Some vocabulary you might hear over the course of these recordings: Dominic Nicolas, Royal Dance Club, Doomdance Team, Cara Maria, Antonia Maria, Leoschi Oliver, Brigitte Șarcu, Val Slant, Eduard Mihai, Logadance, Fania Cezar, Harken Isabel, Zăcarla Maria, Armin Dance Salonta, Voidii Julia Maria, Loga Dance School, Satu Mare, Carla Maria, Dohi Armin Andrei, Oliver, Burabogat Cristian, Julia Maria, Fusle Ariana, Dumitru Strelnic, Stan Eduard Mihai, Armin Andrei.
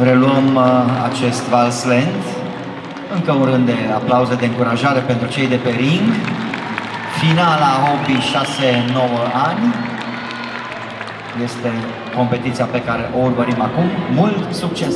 Reluăm acest Val Slant. Încă un rând de aplauze de încurajare pentru cei de pe ring. Finala Hobby 6-9 ani. Este competiția pe care o urmărim acum. Mult succes!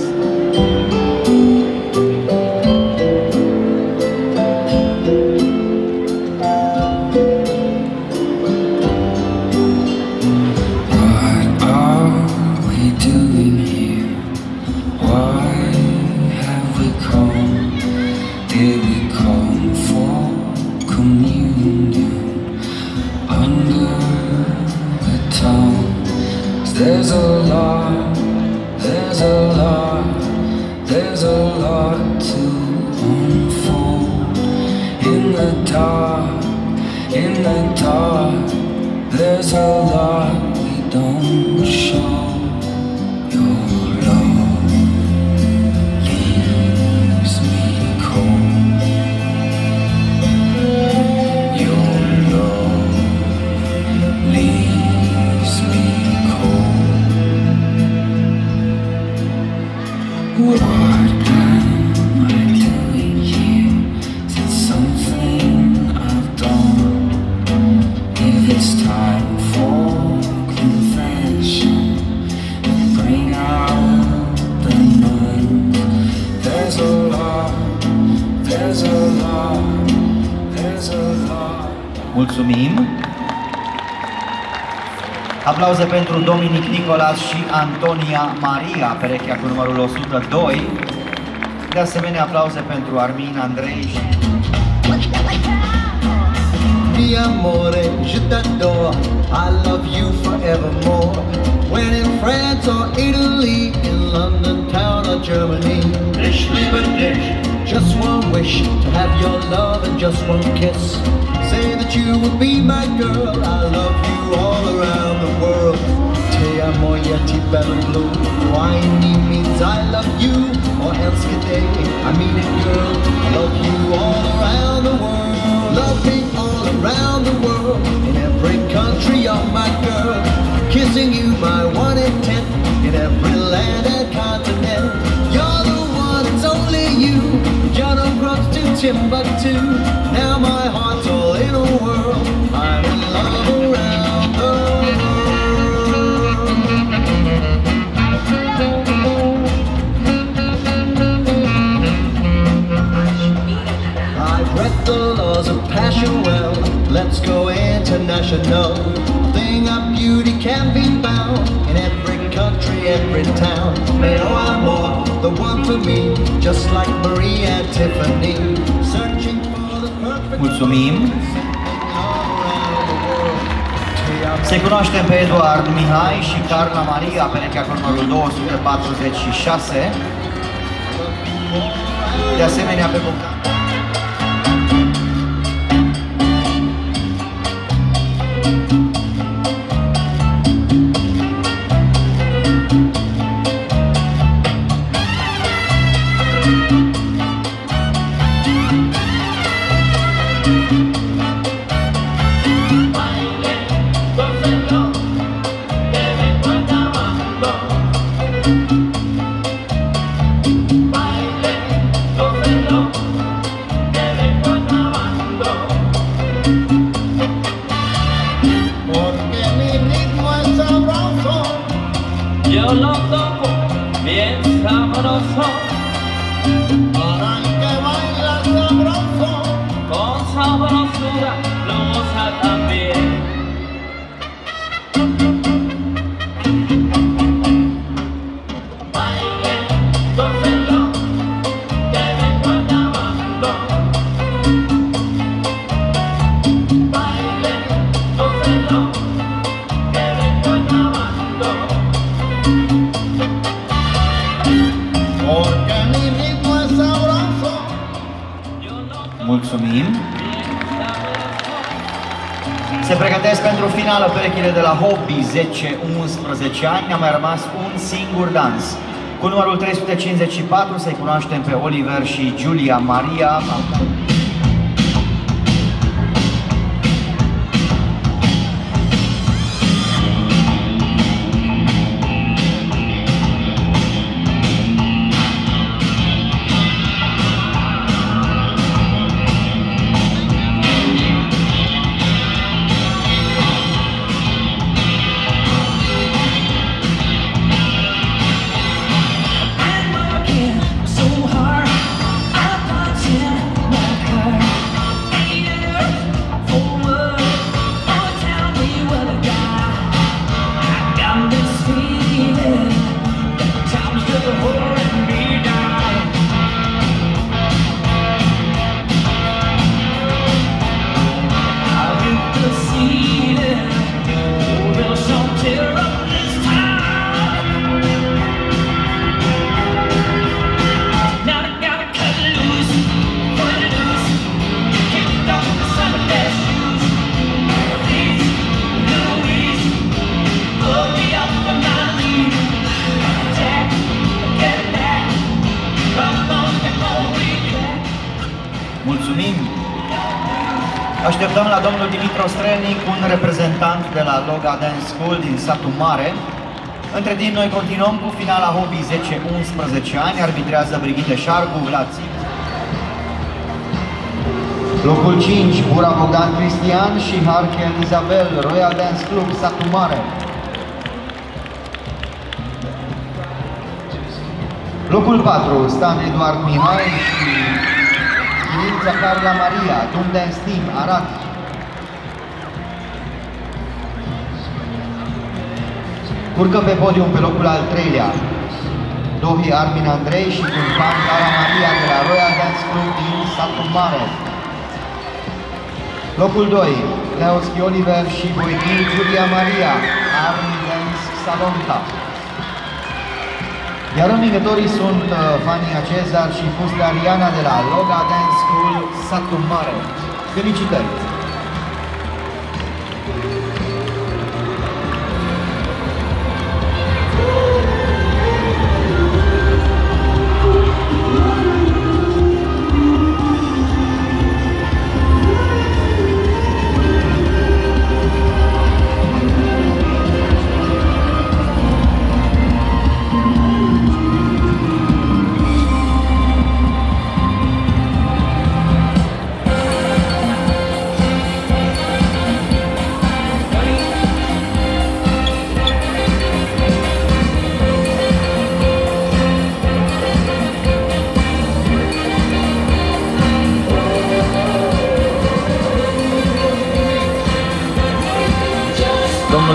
There's a lot we don't show. Your love leaves me cold. Your love leaves me cold. What am I doing here? Is it something I've done? If it's time. Mulțumim! Aplauze pentru Dominic Nicolas și Antonia Maria, perechea cu numărul 102. De asemenea, aplauze pentru Armin Andrei și... Mi amore, je t'adore, I love you forevermore. When in France or Italy, in London town or Germany, ich liebe dich. Just one wish to have your love and just one kiss. Say that you will be my girl. I love you all around the world. Te amo, io ti bello blu. Whiny means I love you. Or else today, I mean it, girl. I love you all around the world. Love me all around the world. In every country, you're my girl. Kissing you, my one intent. In every land and continent. You're the one, it's only you. John O'Groats to Timbuktu. Now my heart's all. I'm in love around the world. I've read the laws of passion well. Let's go international. Thing of beauty can be found in every country, every town. Pero amor, the one for me, just like Marie and Tiffany, searching for the perfect. Mulțumim. Se cunoaștem pe Eduard Mihai și Carla Maria, perechea cu numărul 246. De asemenea, pe Bogdan. Perechile de la Hobby 10-11 ani, ne-a mai rămas un singur dans. Cu numărul 354 să-i cunoaștem pe Oliver și Julia Maria. Așteptăm la domnul Dumitru Strelnic, un reprezentant de la Loga Dance School din Satu Mare. Între timp, noi continuăm cu finala Hobby 10-11 ani. Arbitrează Brigitte Șarcu, Vlații. Locul 5, Burabogat Cristian și Harken Isabel, Royal Dance Club, Satu Mare. Locul 4, Stan Eduard Mihai și Zăcarla Maria, Doomdance Team, Arad. Urcă pe podium pe locul al 3-lea Dohi Armin Andrei și cântpan Cara Maria de la Royal Dance Club din Satu Mare. Locul 2, Leoschi Oliver și Voidii Julia Maria, Armin Dance Salonta. Iar învingătorii sunt Fania Cezar și Fusle Ariana de la Loga Dance School, Satu Mare. Felicitări!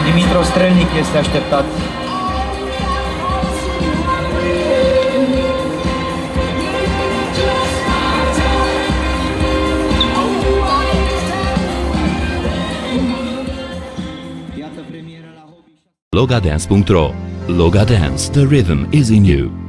Dumitru Strelnic este așteptat. Logadance.ro Logadance, the rhythm is in you.